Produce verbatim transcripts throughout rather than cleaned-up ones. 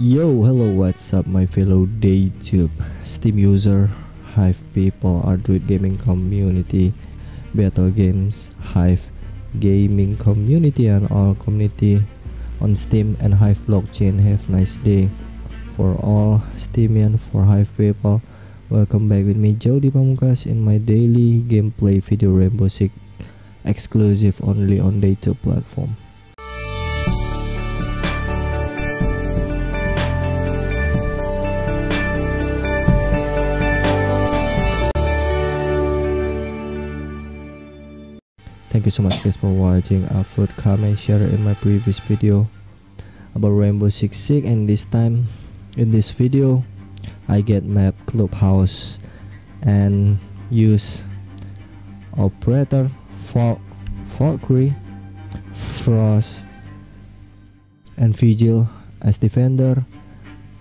Yo, hello, what's up my fellow Daytube, Steam user, Hive people, Archdruid gaming community, Battle Games Hive gaming community, and all community on Steam and Hive blockchain. Have a nice day for all Steamian, for Hive people. Welcome back with me, Joe Dipamukas, in my daily gameplay video, Rainbow Six exclusive only on Daytube platform. Thank you so much guys for watching. I would comment, share in my previous video about Rainbow Six Siege, and this time in this video I get map Clubhouse and use operator Fog, Valkyrie, Frost and Vigil as defender,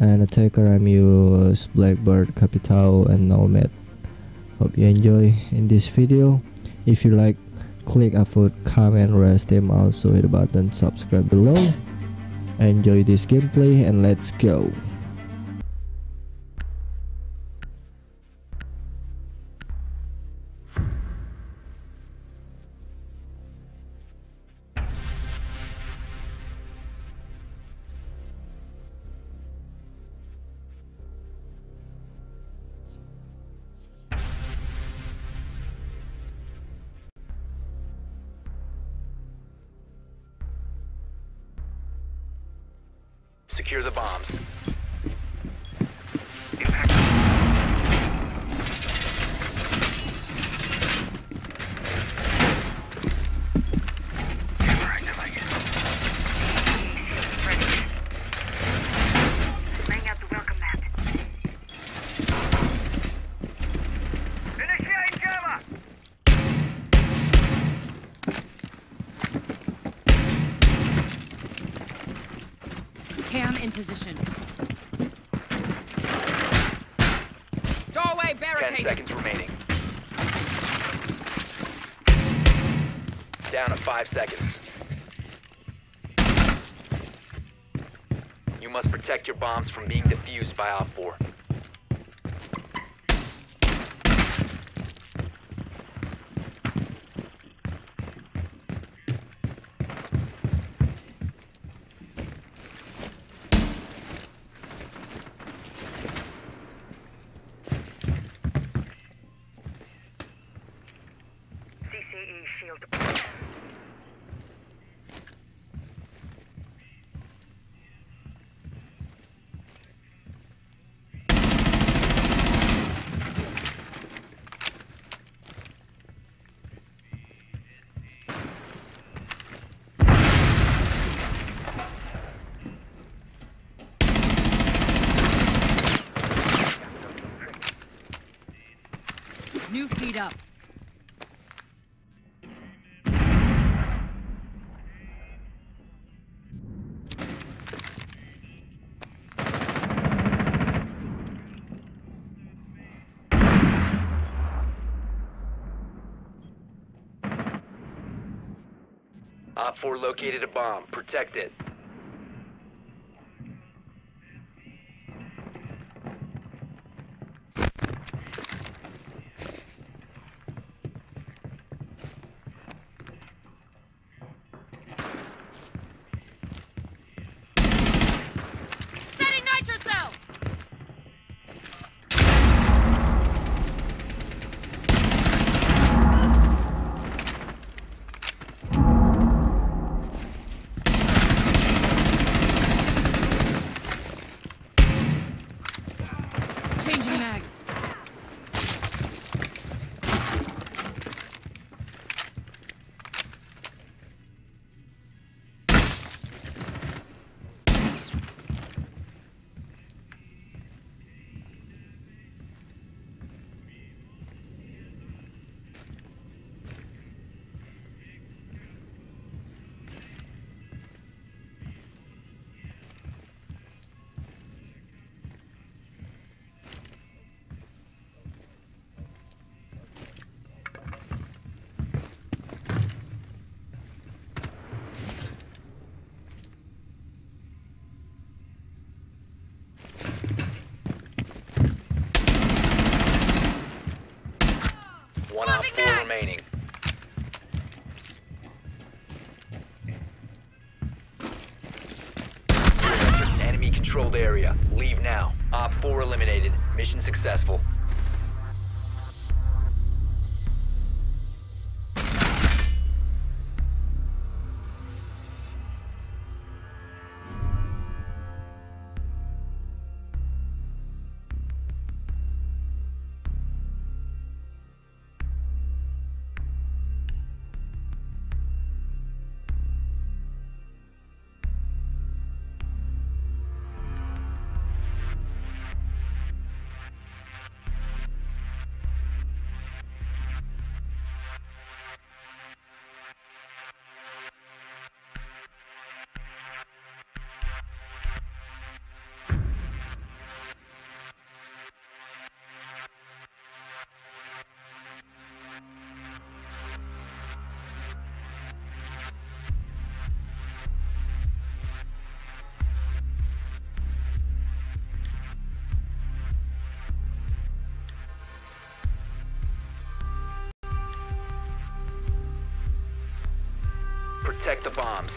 and attacker I'm use Blackbird, Capitao and Nomad. Hope you enjoy in this video. If you like, click a foot, comment, rest him, also hit the button, subscribe below. Enjoy this gameplay and let's go. Secure the bombs. Position. Doorway barricaded. Ten seconds remaining. Down to five seconds. You must protect your bombs from being defused by Op four. New feed up. Op four located a bomb. Protect it. remaining. Enemy controlled area. Leave now. Op four eliminated. Mission successful. Protect the bombs.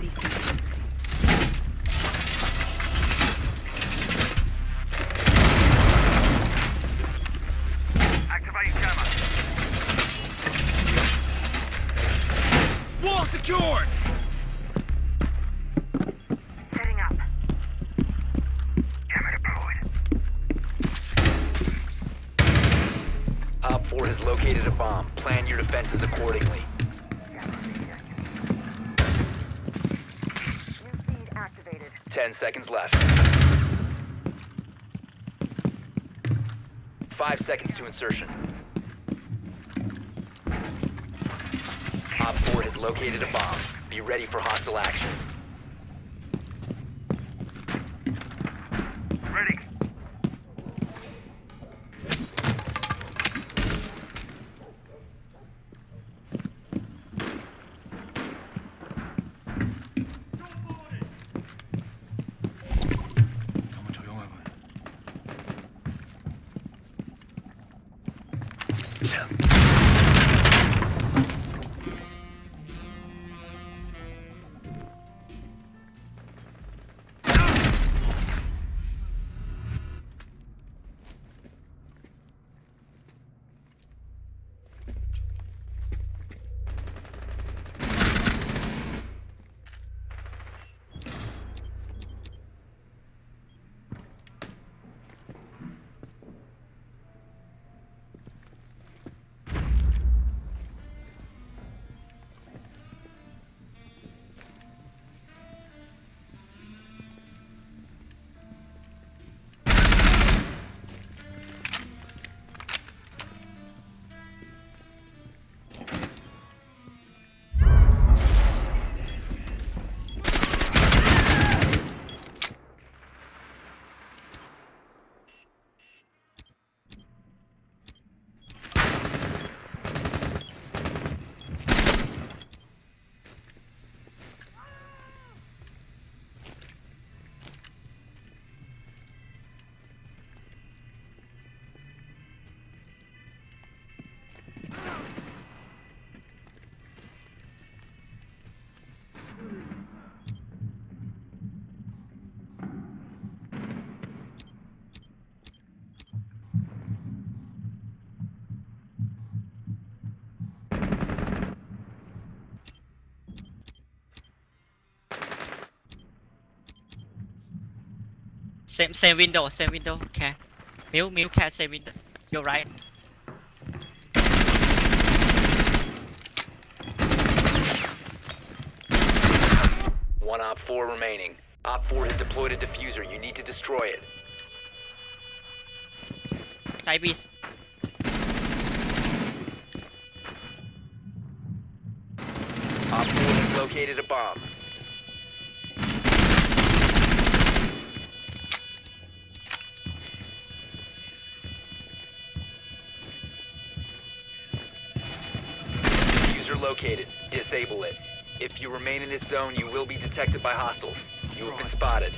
C C. Activate camera. Wall secured! Setting up. Camera deployed. Op four has located a bomb. Plan your defenses accordingly. Ten seconds left. Five seconds to insertion. Op four has located a bomb. Be ready for hostile action. Ready. Same same window, same window, okay. Mew, Mew cat, same window. You're right. One Op four remaining. Op four has deployed a diffuser, you need to destroy it. Side B. Op four has located a bomb. Located. Disable it. If you remain in this zone, you will be detected by hostiles. You have been spotted.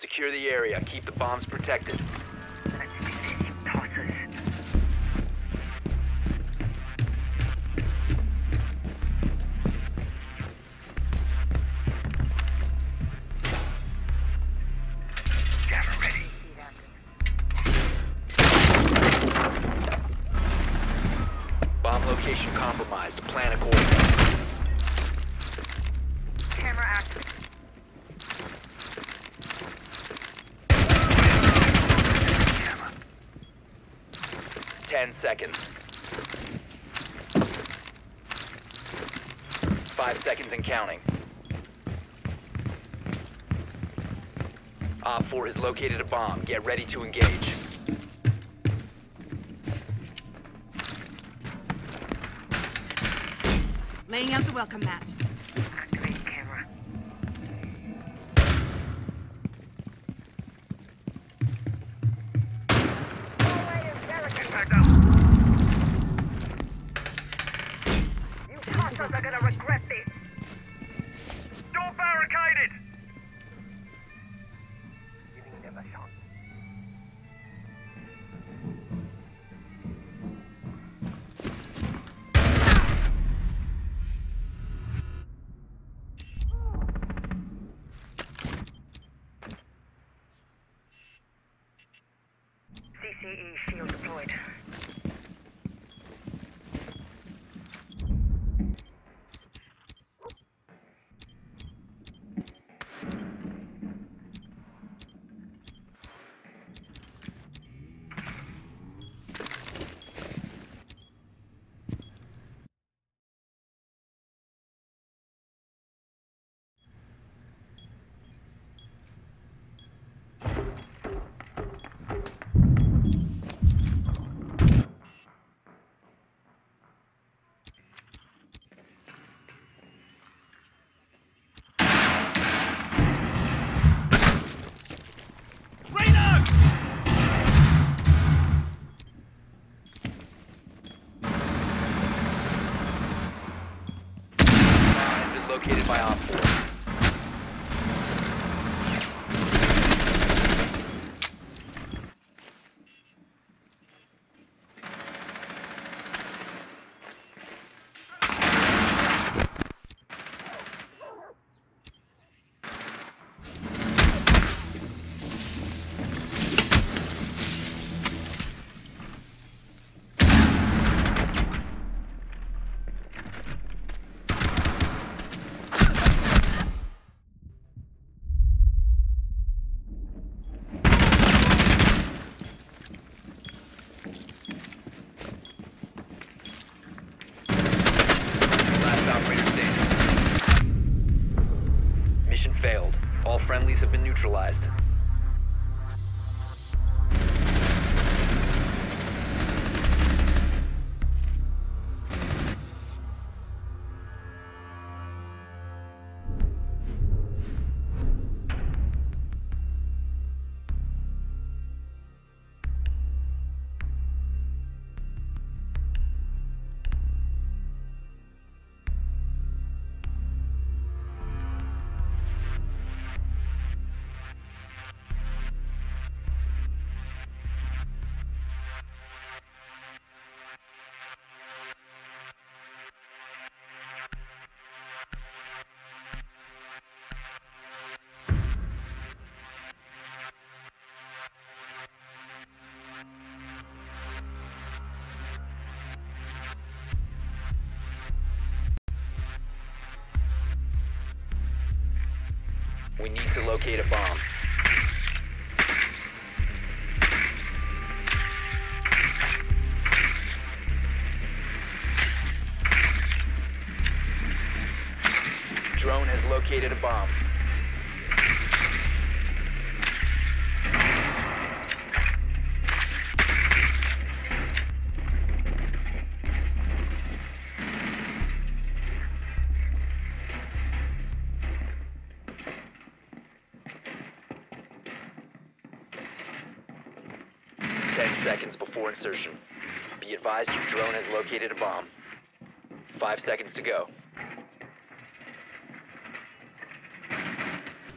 Secure the area. Keep the bombs protected. ten seconds. Five seconds and counting. Op four has located a bomb. Get ready to engage. Laying out the welcome mat. Activate camera. Back up. You bastards are gonna regret this. Door barricaded. Giving them a shot. C C E shield deployed. Located by Op four. We need to locate a bomb. Drone has located a bomb. ten seconds before insertion. Be advised your drone has located a bomb. Five seconds to go.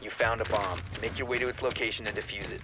You found a bomb. Make your way to its location and defuse it.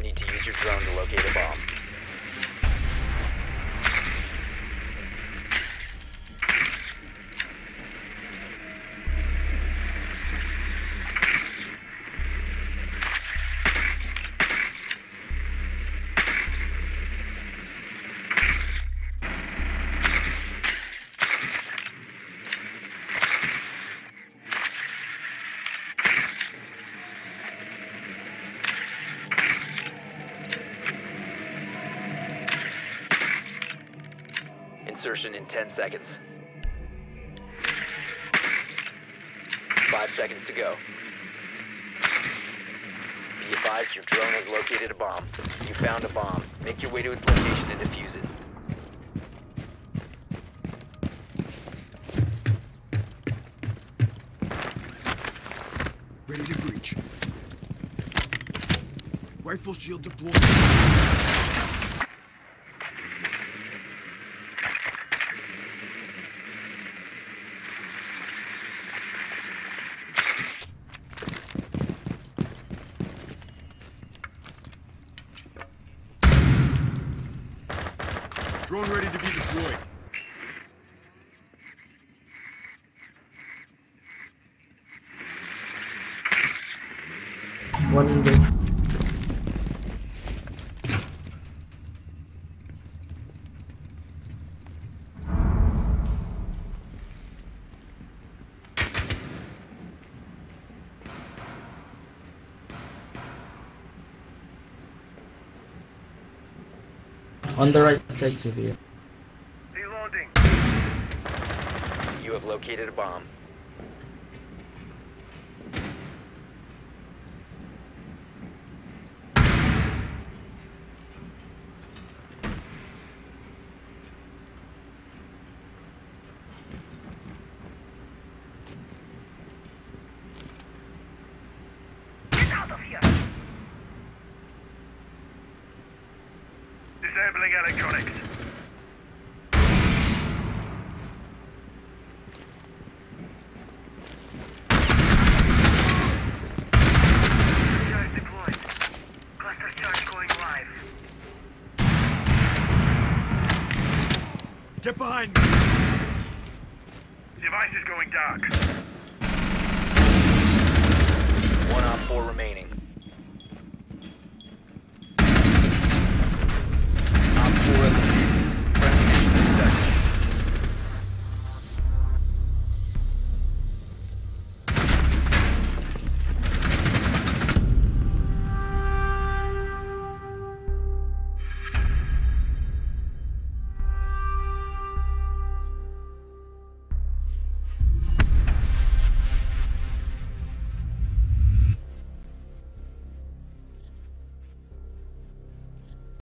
Need to use your drone to locate a bomb. In ten seconds. Five seconds to go. Be advised, your drone has located a bomb. You found a bomb. Make your way to its location and defuse it. Ready to breach. Rifle shield deployed. On the right side, Sevilla. Reloading. You have located a bomb. Deploying electronics. Charge deployed. Cluster charge going live. Get behind me. Device is going dark. One on four remaining.